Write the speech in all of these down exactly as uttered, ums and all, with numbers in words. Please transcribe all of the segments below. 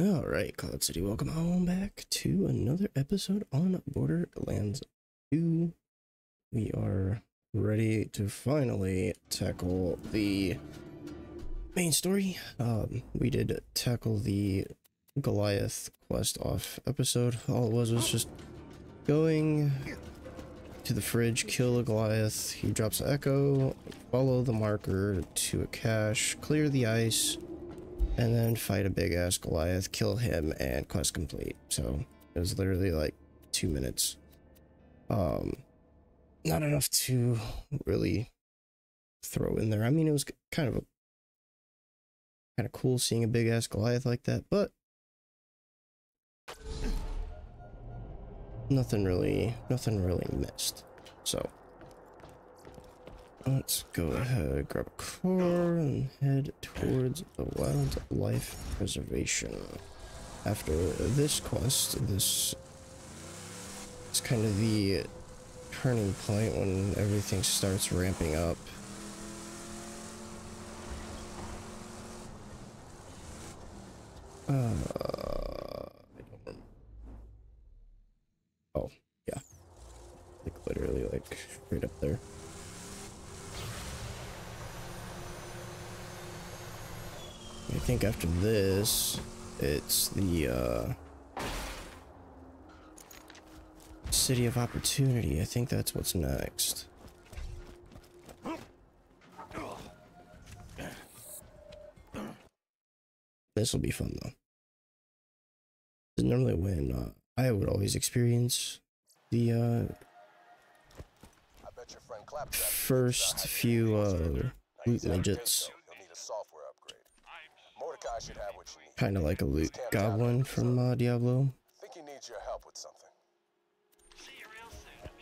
All right, Cloud City, welcome home back to another episode on Borderlands two. We are ready to finally tackle the main story. Um, we did tackle the Goliath quest off episode. All it was was just going to the fridge, kill a Goliath. He drops an echo, follow the marker to a cache, clear the ice, and then fight a big-ass Goliath, kill him, and quest complete. So, it was literally like two minutes. Um, not enough to really throw in there. I mean, it was kind of a, kind of cool seeing a big-ass Goliath like that, but nothing really, nothing really missed. So, let's go ahead, grab a car, and head towards the wildlife preservation. After this quest, this is kind of the turning point when everything starts ramping up. Uh, I don't remember. Oh, yeah. Like, literally, like, right up there. I think after this, it's the, uh, City of Opportunity. I think that's what's next. This will be fun, though. This is normally when, uh, I would always experience the, uh, first few, uh, loot midgets. Kind of like a loot goblin from uh, Diablo. Think he needs your help with something. See you real soon, I'm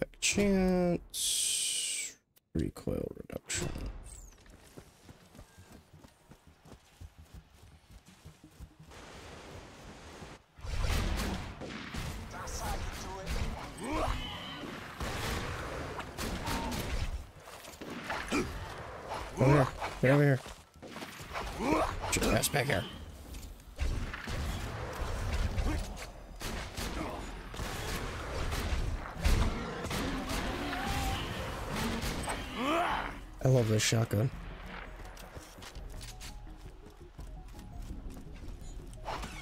sure. Back chance. Recoil reduction. Over here. Get over here. Get your ass back here. I love this shotgun.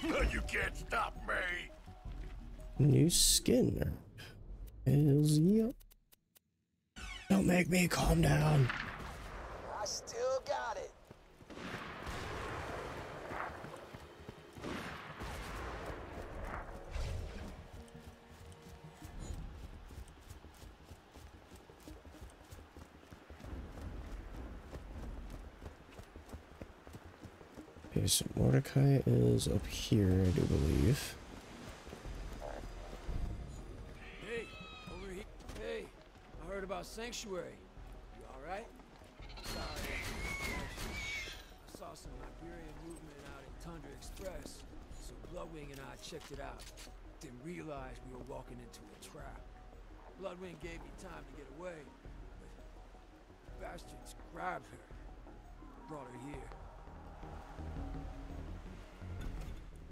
You can't stop me. New skin. Hells yeah. Don't make me calm down. I still got it. Okay, so Mordecai is up here, I do believe. Hey, over here. Hey, I heard about Sanctuary. You all right? I saw some Hyperion movement out in Tundra Express, so Bloodwing and I checked it out. Didn't realize we were walking into a trap. Bloodwing gave me time to get away, but the bastards grabbed her, brought her here.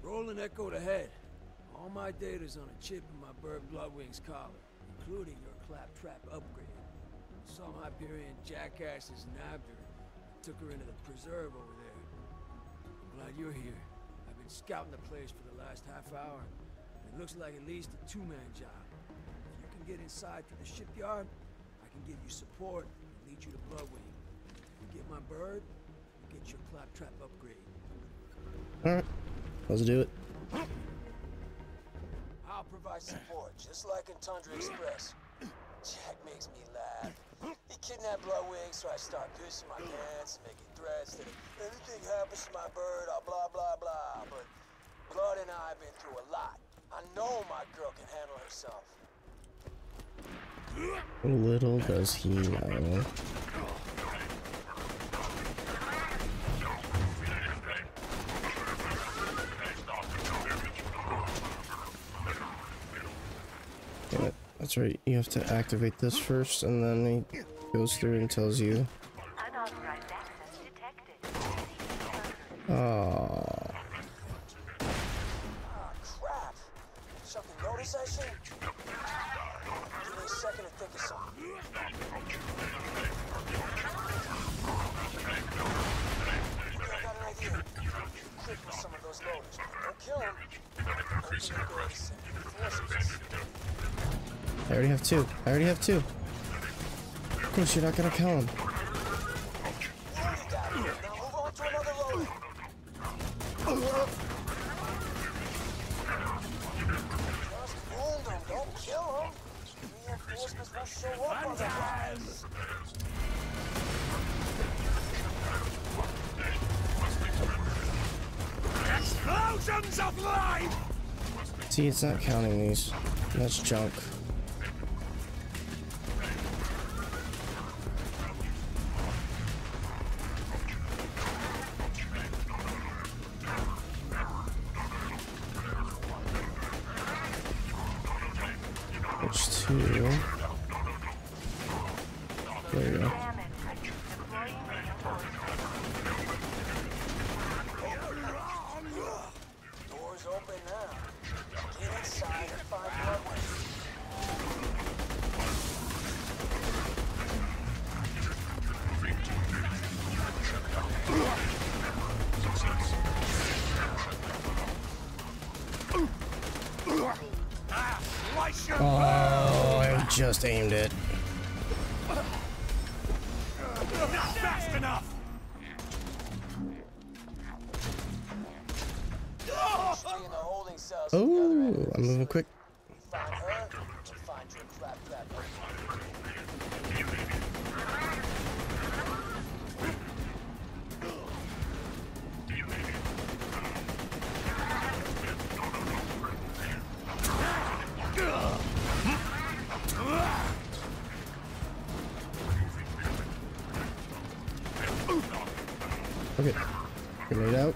Rolling echoed ahead. All my data's on a chip in my bird Bloodwing's collar, including your claptrap upgrade. Some Hyperion jackasses nabbed her and took her into the preserve over there. I'm glad you're here. I've been scouting the place for the last half hour, and it looks like at least a two-man job. If you can get inside through the shipyard, I can give you support and lead you to Bloodwing. If you get my bird, you get your claptrap upgrade. Alright, let's do it. I'll provide support, just like in Tundra Express. Jack makes me laugh. He kidnapped Bloodwing, so I start piercing my pants, making threats that if anything happens to my bird, I'll blah, blah, blah. But Blood and I have been through a lot. I know my girl can handle herself. Little does he know. That's right, you have to activate this first, and then he goes through and tells you. Unauthorized access detected. Oh. Ah, crap. Something notice I see? Give me a second to think of something. You got an idea? Quick with some of those loaders. Don't kill them. I already have two. I already have two. Of course you're not gonna kill him. Explosions of life. See, it's not counting these. That's junk. Just aimed it. Not fast enough. Oh, I'm moving quick. Okay. Grenade out.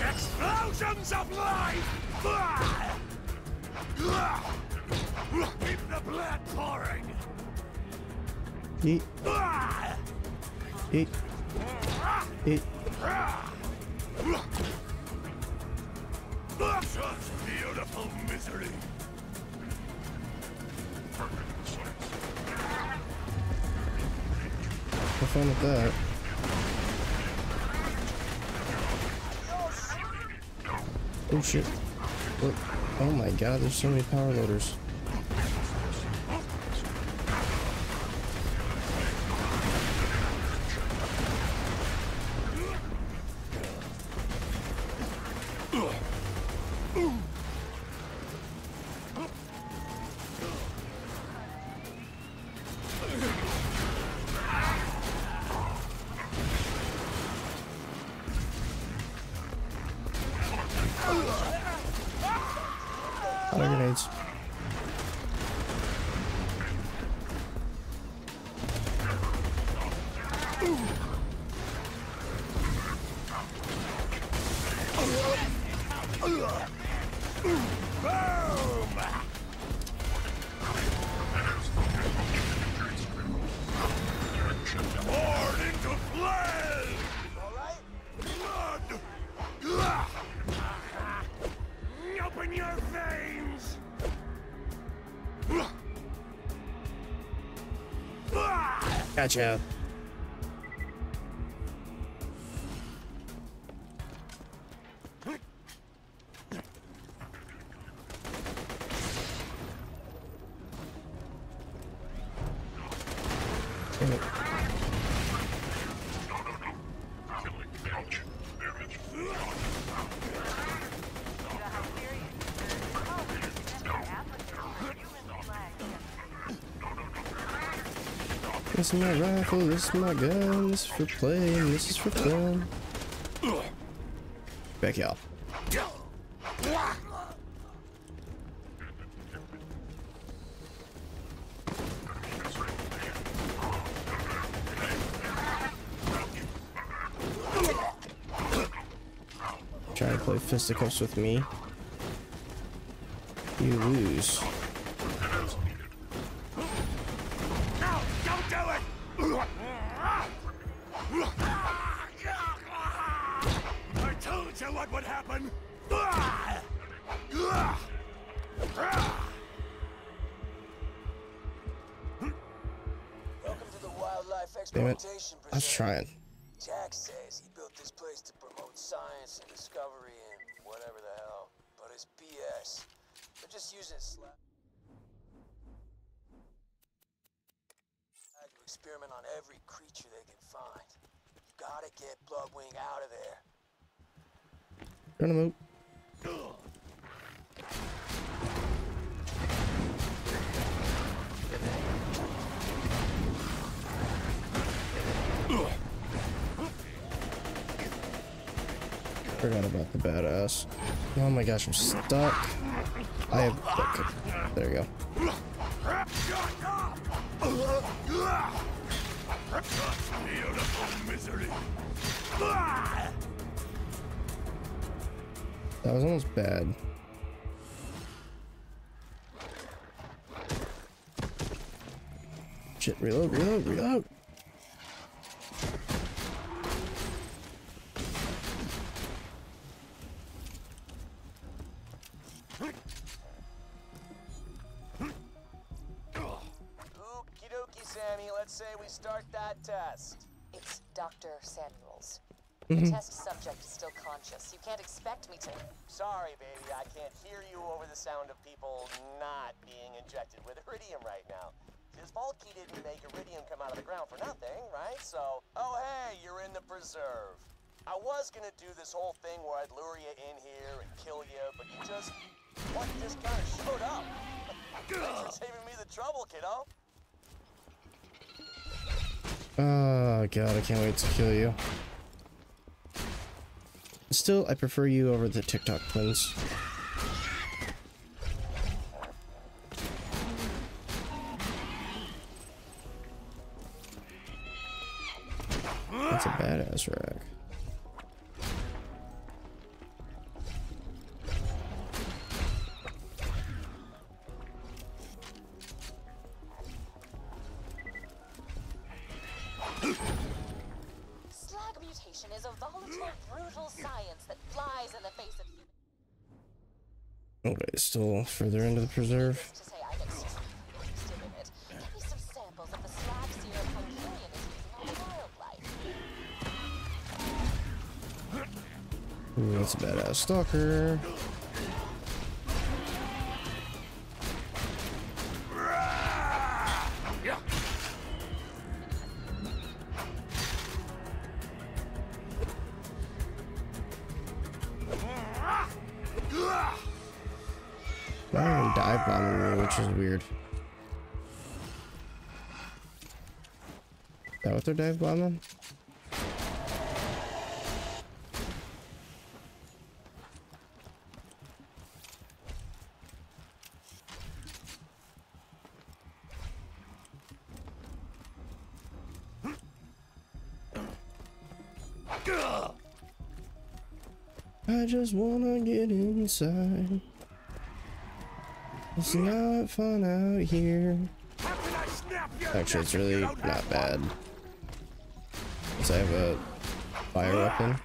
Explosions of life! Keep the blood pouring! Eat. Eat. Eat. Beautiful misery. Have fun with that. Oh shit. Look. Oh my god, there's so many power loaders. Gotcha. This is my rifle, this is my gun, this is for playing, this is for fun. Back y'all. try to play fisticuffs with me, you lose. No, don't do it! I told you what would happen. Damn it. I was trying. Jack says he built this place to promote science and discovery and whatever the hell, but it's B S. They're just using slag to experiment on every creature they can find. You gotta get Bloodwing out of there. Turn him out. Forgot about the badass. Oh my gosh, I'm stuck. I have. Okay. There we go. Beautiful misery. That was almost bad. Shit, reload, reload, reload. The test subject is still conscious. You can't expect me to. Sorry, baby, I can't hear you over the sound of people not being injected with iridium right now. His bulky didn't make iridium come out of the ground for nothing, right? So, oh hey, you're in the preserve. I was gonna do this whole thing where I'd lure you in here and kill you, but you just, what, you just kind of showed up. Thanks for saving me the trouble, kiddo. Oh god, I can't wait to kill you. Still, I prefer you over the TikTok twins. That's a badass rack. Still further into the preserve. Ooh, that's a badass stalker. Is that what they're dive bombing? I just wanna get inside. It's not fun out here. Actually, it's really not bad. I have a fire weapon.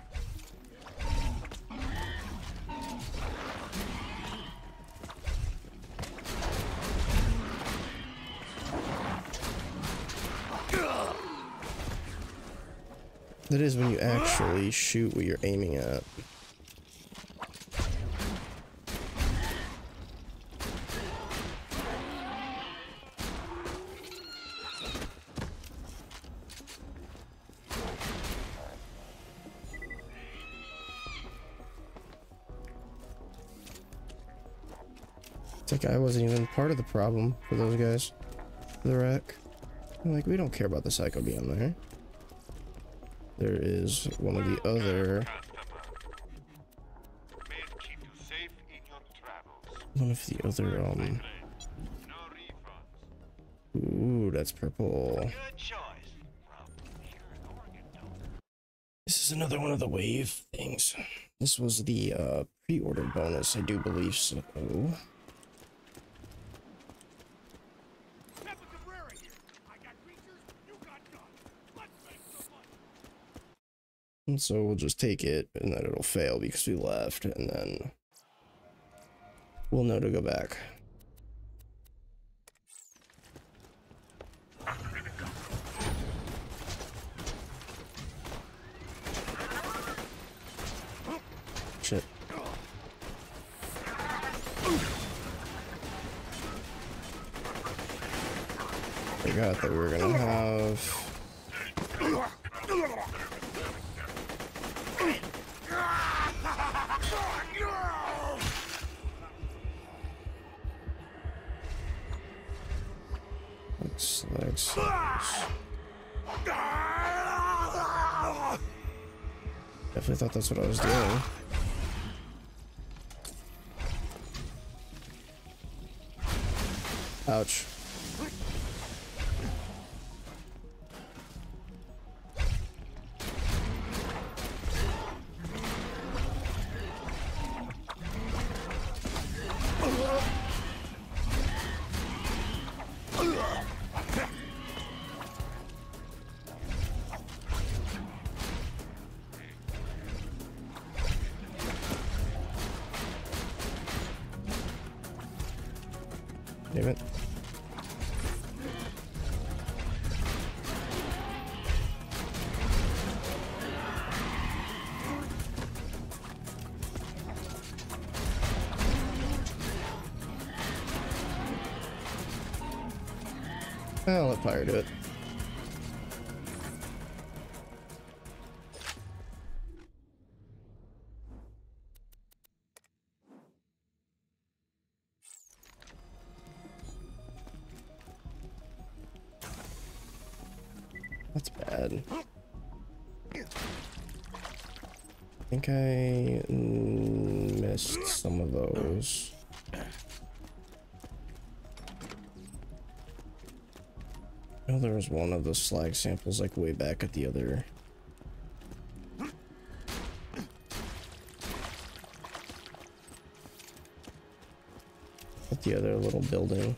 That is when you actually shoot what you're aiming at. I wasn't even part of the problem for those guys. The wreck. Like, we don't care about the psycho being there. There is one of the other. One of the other, um. Ooh, that's purple. This is another one of the wave things. This was the uh, pre-order bonus, I do believe so. And so we'll just take it, and then it'll fail because we left, and then we'll know to go back. Shit. I forgot that we were gonna have... Definitely thought that's what I was doing. Ouch. I'll let fire do it. That's bad. I think I missed some of those. There was one of the slag samples like way back at the other. At the other little building.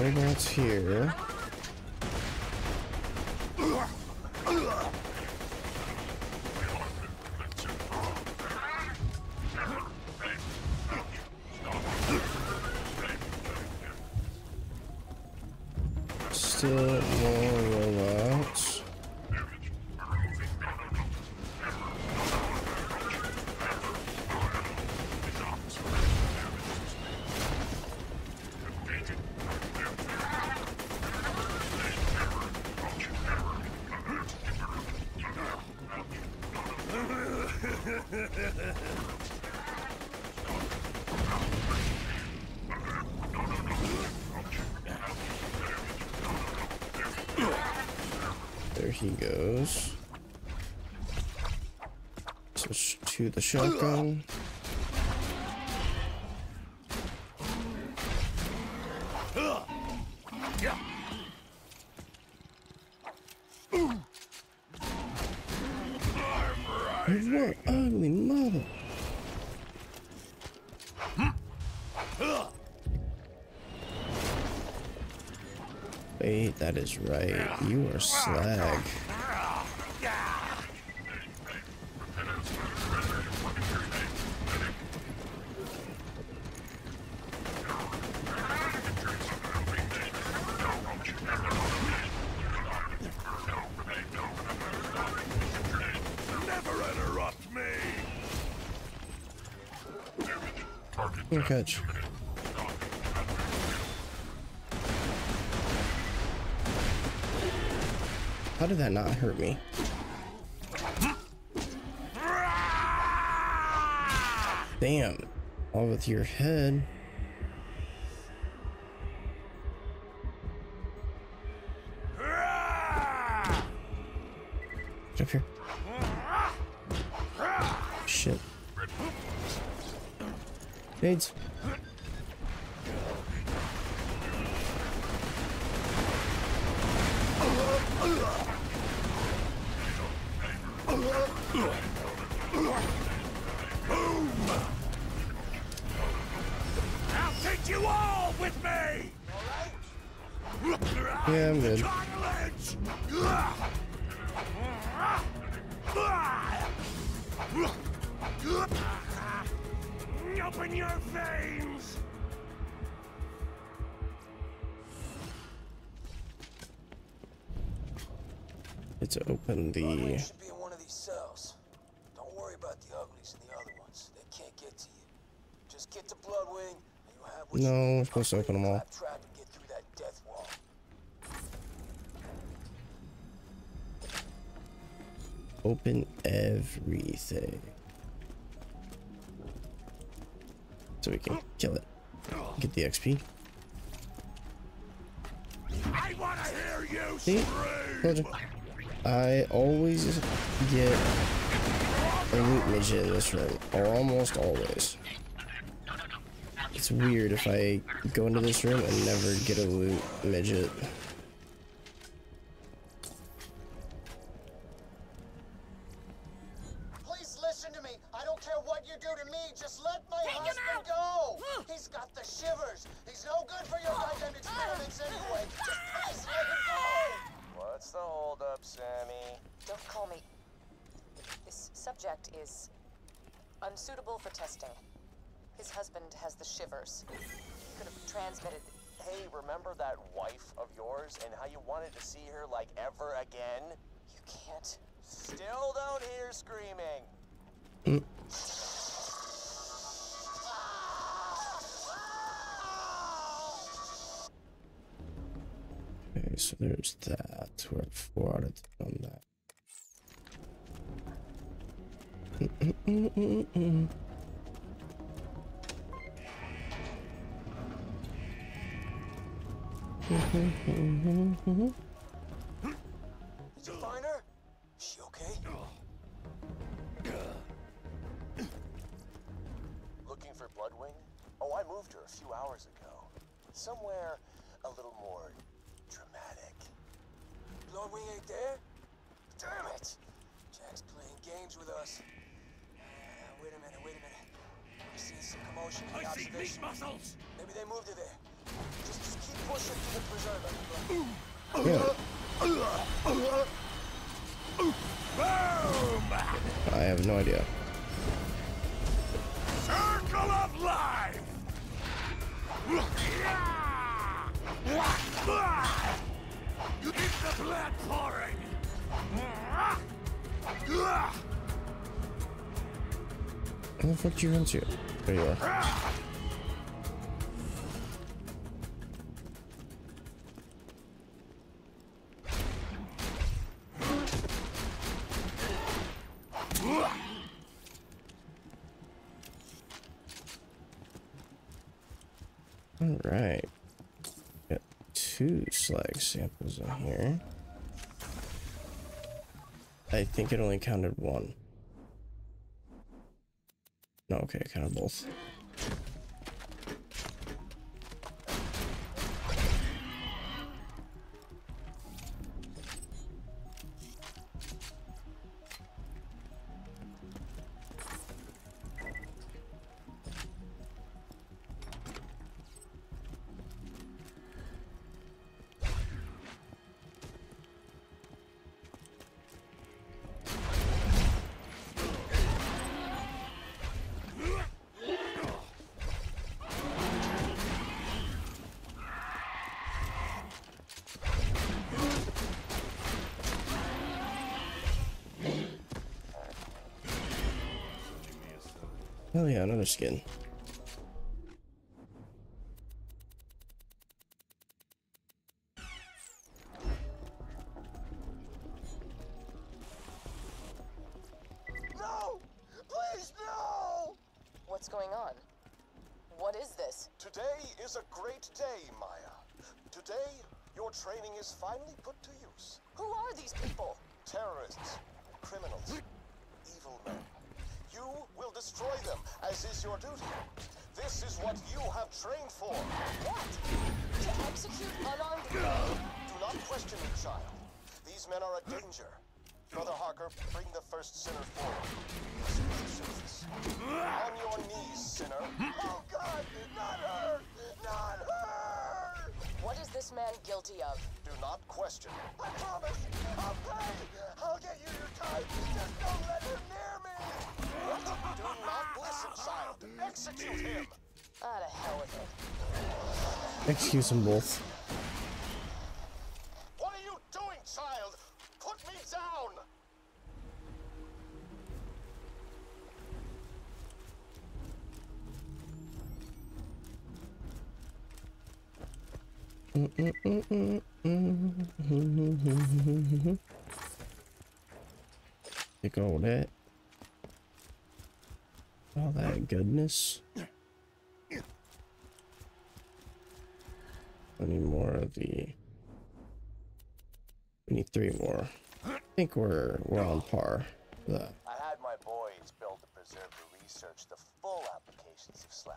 Robots here. Still more robots. There he goes. Switch to the shotgun. What ugly mother! Wait, that is right. You are slag. Good catch. How did that not hurt me? Damn. All with your head. Get up here. Shit. Nades. Yeah, I'm good. Open your veins. Let's open the. It should be in one of these cells. Don't worry about the uglies and the other ones. They can't get to you. Just get to Bloodwing. And you have what no, we're supposed to open them all. Open everything. So we can kill it. Get the X P. I wanna hear you See? I always get a loot midget in this room. Almost always. It's weird if I go into this room and never get a loot midget. So there's that. We're at four out of ten on that. Mm-mm-mm-mm-mm. Did you find her? Is she okay? Looking for Bloodwing? Oh, I moved her a few hours ago. Somewhere a little more dramatic. Bloodwing ain't there? Damn it! Jack's playing games with us. Uh, wait a minute, wait a minute. I see some commotion. I see meat muscles! Maybe they moved it there. Just, just keep pushing to the preserve, everybody. Yeah. I have no idea. Circle of life! You keep the blood pouring. What the fuck you into? There you are. All right. Two slag samples in here. I think it only counted one. No, okay, it counted both. Oh yeah, another skin. what's going on. What is this? Today is a great day, Maya. Today, your training is finally put to use. Who are these people? Terrorists, criminals, evil men. You will destroy them, as is your duty. This is what you have trained for. What? To execute unarmed people? Do not question me, child. These men are a danger. Brother Harker, bring the first sinner forward. On your knees, sinner. Oh God, not her! Not her! What is this man guilty of? Do not question. I promise! I'll pay! I'll get you your time! Just don't let him near me! Do not listen, child! Execute him! Out of hell with it. Excuse them both. What are you doing, child? Put me down! Take all that. All that goodness. I need more of the. We need three more. I think we're we're on par. For that. I had my boys build and preserve to research the full applications of slag.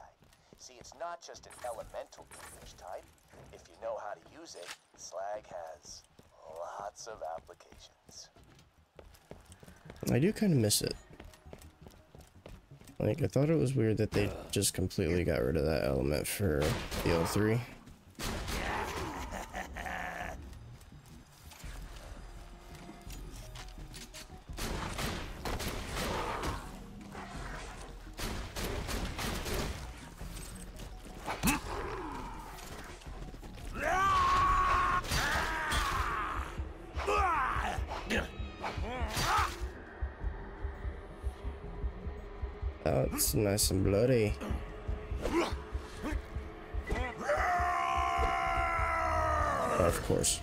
See, it's not just an elemental language type. If you know how to use it, slag has lots of applications. I do kind of miss it. Like, I thought it was weird that they just completely got rid of that element for the L three. Nice and bloody. Oh, of course.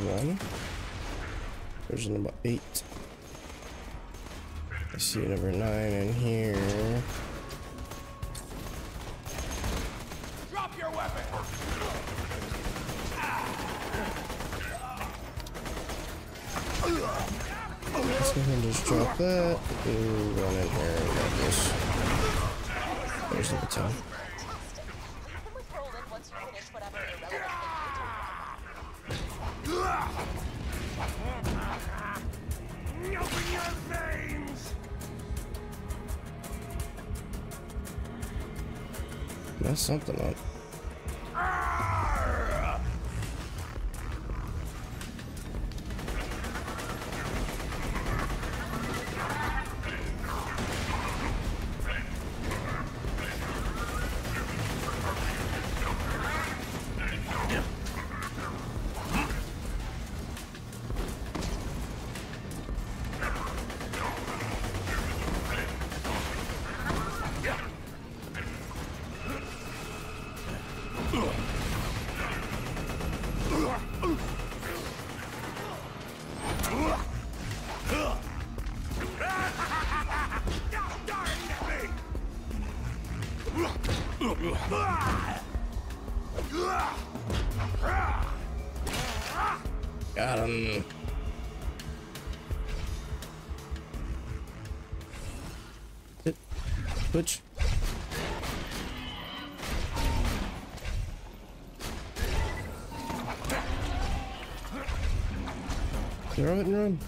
One. There's number eight. I see number nine in here. Drop your weapon. Let's go ahead and just drop that. Ooh, run in here and grab this. There's number ten. That's something up. Got him. Butch. Throw it and run.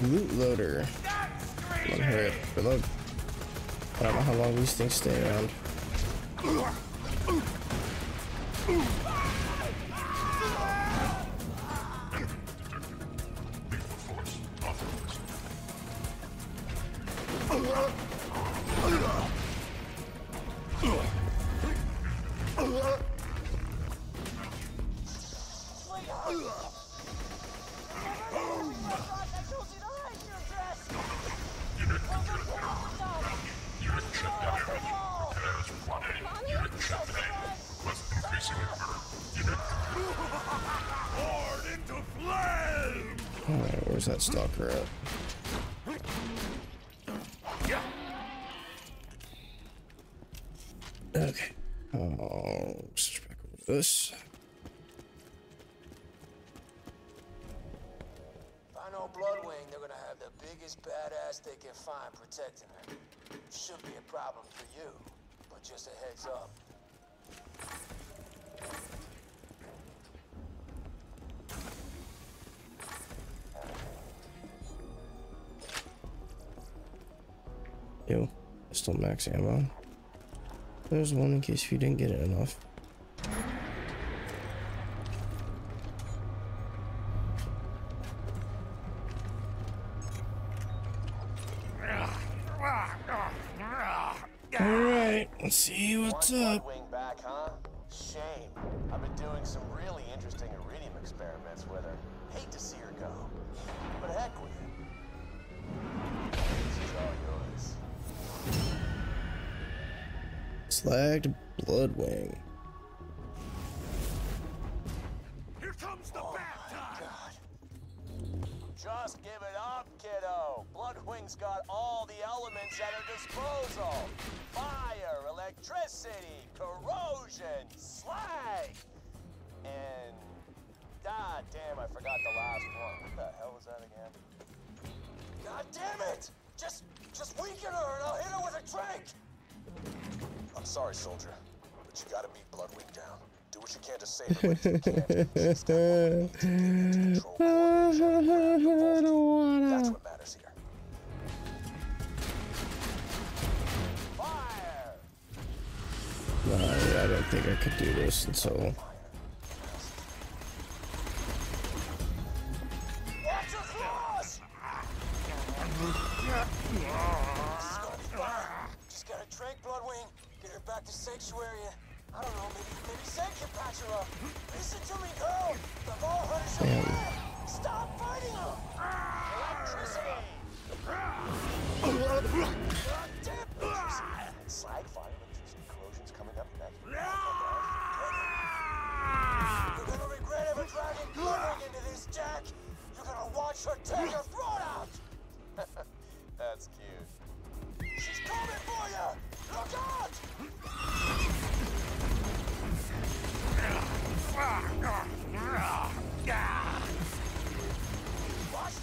Loot loader. Come on, hurry up. Reload. I don't know how long these things stay around. Stalker up. Okay. Oh, let's just back over this. If I know Bloodwing, they're gonna have the biggest badass they can find protecting her. Should be a problem for you, but just a heads up. Yo, still max ammo. There's one in case you didn't get it enough. Alright, let's see what's up. Bloodwing back, huh? Shame. I've been doing some really interesting iridium experiments with her. Hate to see her go, but heck with it. This is all yours. Slagged Bloodwing. Here comes the oh bad guy. God. Just give it up, kiddo. Bloodwing's got all the elements at her disposal: fire, electricity, corrosion, slag, and god damn, I forgot the last one. What the hell was that again? God damn it! Just, just weaken her, and I'll hit her with a drink. I'm sorry, soldier, but you gotta beat Bloodwing down. Do what you can to save her, but you can't. She's got one to control core engine. That's what matters here. Fire! Nah, I don't think I could do this, and so. Watch your claws! Just gotta drink, Bloodwing. Get her back to Sanctuary. I don't know, maybe, maybe Zed can patch her up. Listen to me, girl. The ball hurts your back. Stop fighting her. Electricity. God damn it. Slag, fire, electricity, corrosion's coming up next. You're gonna regret ever dragging Bloodwing into this, Jack. You're gonna watch her take her throat out. That's cute. She's coming for you. Look out! Watch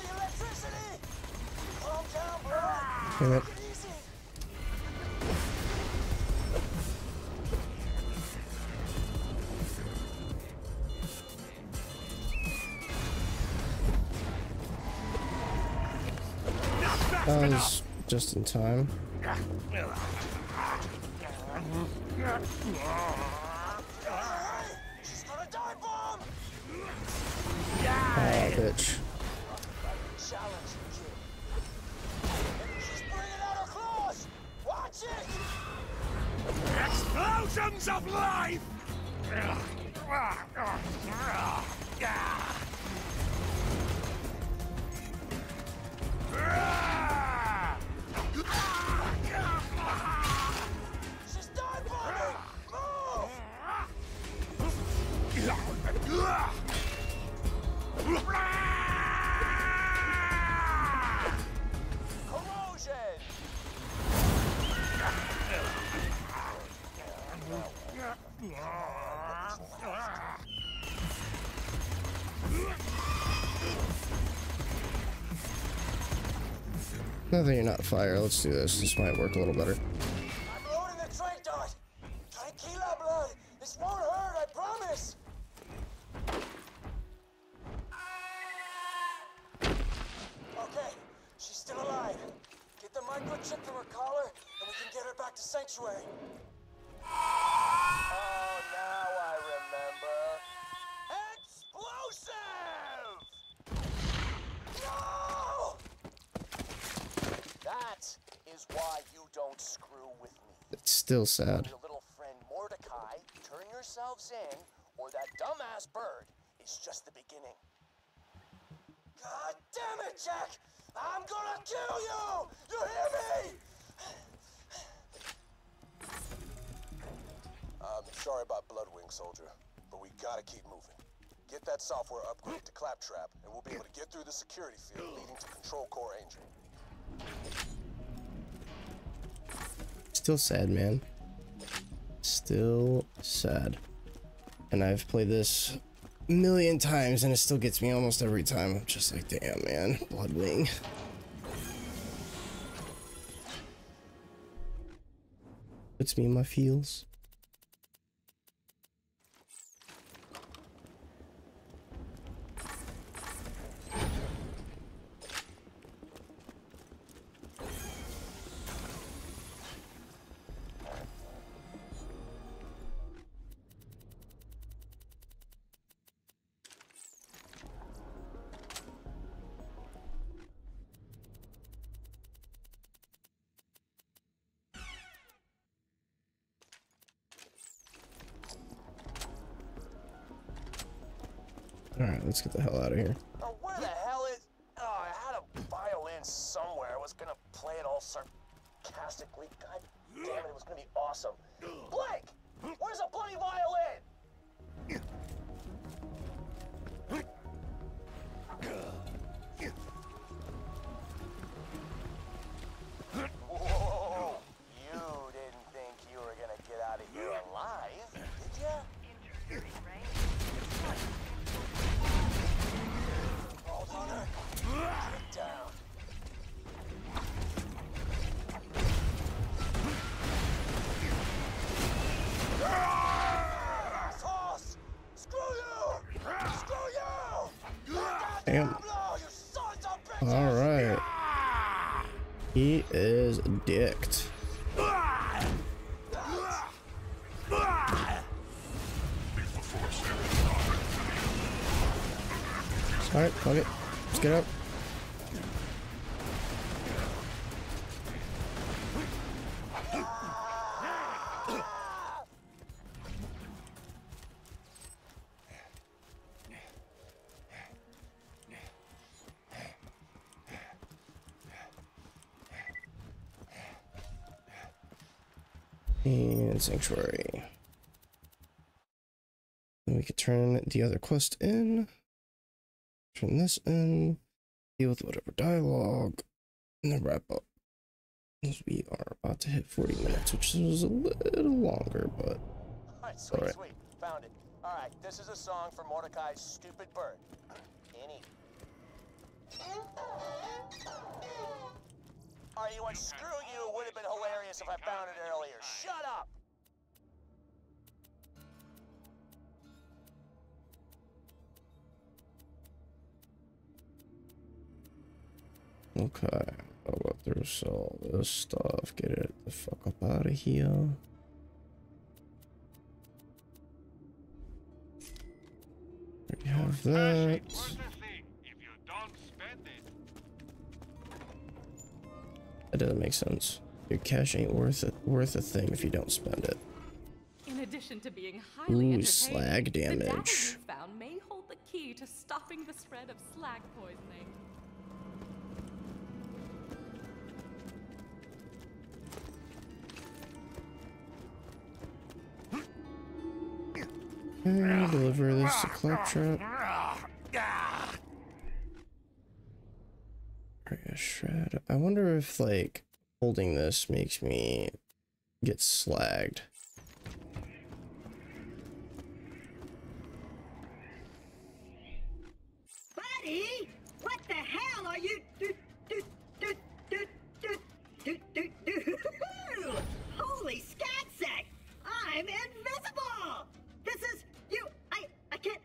the electricity! Calm down, bro! Take it easy! That was just in time. She's gonna die, bomb! Ah, bitch. She's bringing out her claws! Watch it! Explosions of life! She's done, Bobby! Move! Now that you're not fire, let's do this. This might work a little better. I'm loading the trank dart. Tranquila, blood. This won't hurt, I promise. Okay, she's still alive. Get the microchip to her collar, and we can get her back to Sanctuary. Oh, now I remember. Explosive! No! That is why you don't screw with me. It's still sad. Your little friend Mordecai, turn yourselves in, or that dumbass bird is just the beginning. God damn it, Jack! I'm gonna kill you! You hear me? Um, sorry about Bloodwing, soldier, but we gotta keep moving. Get that software upgrade to Claptrap, and we'll be able to get through the security field leading to Control Core Engine. Still sad, man. Still sad. And I've played this a million times, and it still gets me almost every time. I'm just like, damn, man. Bloodwing. Puts me in my feels. Alright, let's get the hell out of here. Oh, where the hell is... Oh, I had a violin somewhere. I was gonna play it all sarcastically. God damn it, it was gonna be awesome. Blake! Where's a bloody violin? Whoa! You didn't think you were gonna get out of here alive, did ya? Down. Sauce! Screw you! Screw you! Damn. All right. He is dicked. All right, fuck it. Let's get up. And Sanctuary. Then we could turn the other quest in. Turn this in. Deal with whatever dialogue. And then wrap up. Because we are about to hit forty minutes, which is a little longer, but. Alright, sweet, all right. sweet. Found it. Alright, this is a song for Mordecai's stupid bird. Any. Are you on screw you? Would have been hilarious if I found it earlier. Shut up! Okay, I'll go through all this stuff, get it the fuck up out of here. We have that. That doesn't make sense. Your cash ain't worth it, worth a thing if you don't spend it. In addition to being highly Ooh, slag damage. The found may hold the key to stopping the spread of slag poisoning. And deliver this to Claptrap. Shred. I wonder if like holding this makes me get slagged. Daisy, what the hell are you do do do do do do do do? Holy scatsack! I'm invisible. This is you. I I can't.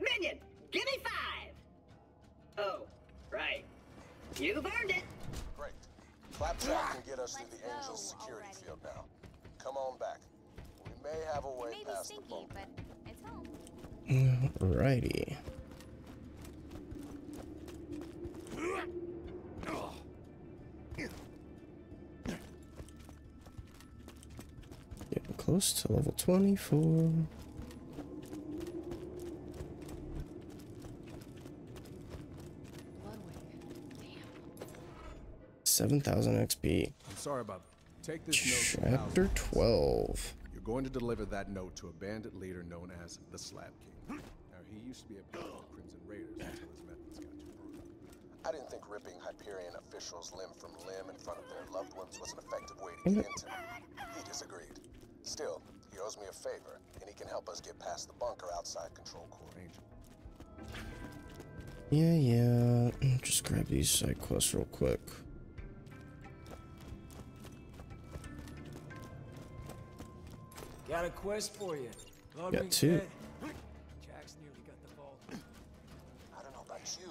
Minion, give me five. Oh, right. You've earned it. Great. Claptrap can get us Let's through the Angel's security already. field now. Come on back. We may have a way may past be stinky, the bump. But it's home. Alrighty. Getting close to level twenty-four. seven thousand X P. I'm sorry about that. Take this note. Chapter twelve. You're going to deliver that note to a bandit leader known as the Slab King. Now, he used to be a part of the Crimson Raiders until his methods got too brutal. I didn't think ripping Hyperion officials limb from limb in front of their loved ones was an effective way to get into it. He disagreed. Still, he owes me a favor, and he can help us get past the bunker outside Control Core Engine. Yeah, yeah. Just grab these side quests real quick. Got a quest for you. Got two. Jack's nearly got the ball. I don't know about you,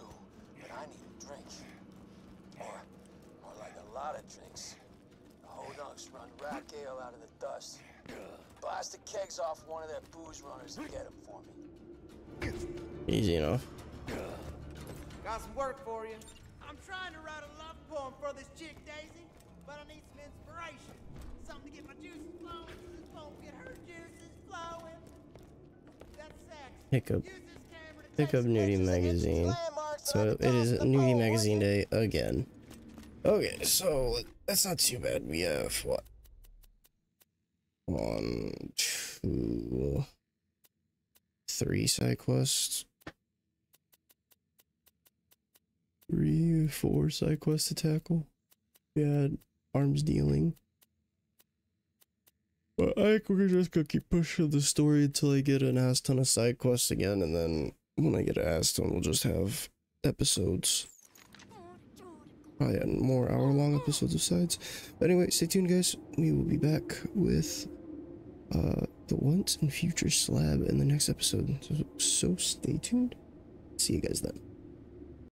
but I need a drink. Or, more like a lot of drinks. The Hodunks run rat ale out of the dust. Blast the kegs off one of their booze runners and get them for me. Easy enough. Got some work for you. I'm trying to write a love poem for this chick, Daisy, but I need some inspiration. Something to get my juices flowing, so this won't get her juices flowing. That's sex. Pick up, pick up Nudie Magazine. So it is Nudie Magazine Day again. Okay, so that's not too bad. We have what? One, two, three side quests. Three, four side quests to tackle. We had arms dealing. But I think we're just gonna keep pushing the story until I get an ass ton of side quests again, and then when I get an ass ton, we'll just have episodes. Probably more hour-long episodes of sides. But anyway, stay tuned, guys. We will be back with uh, the once and future slab in the next episode. So, so stay tuned. See you guys then.